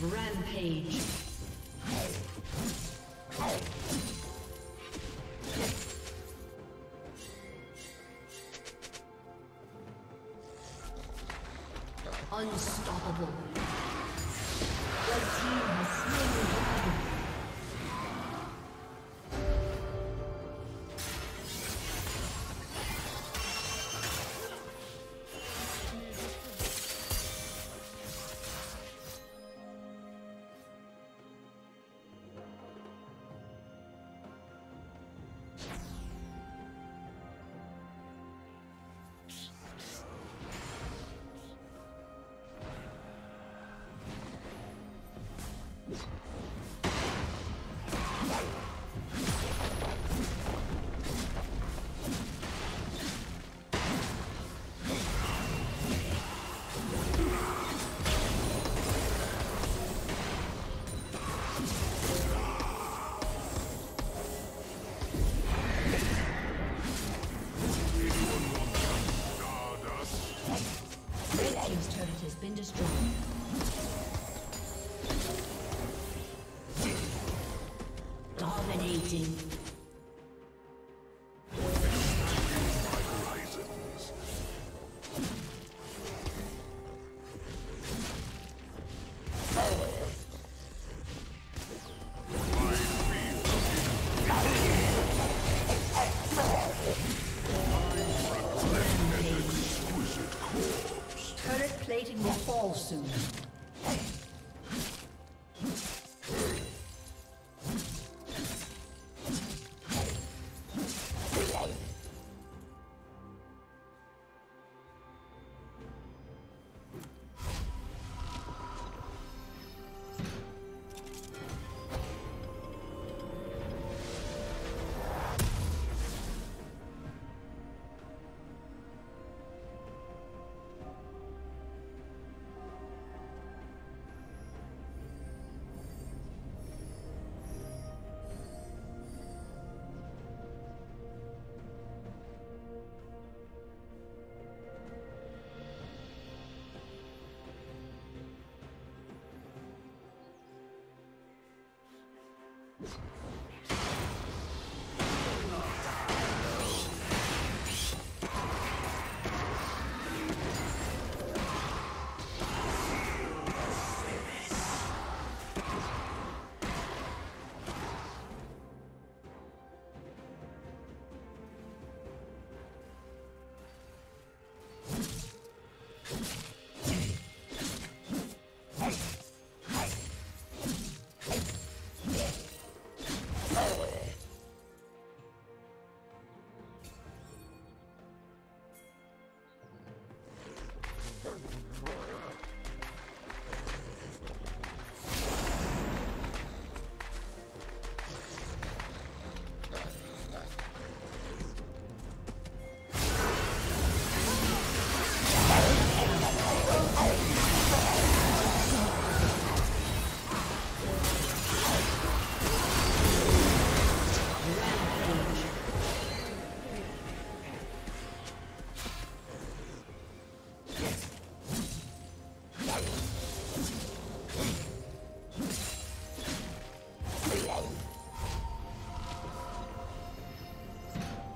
Rampage. Unstoppable. The team has slain the dragon. Dominating.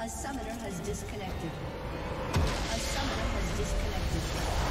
A summoner has disconnected.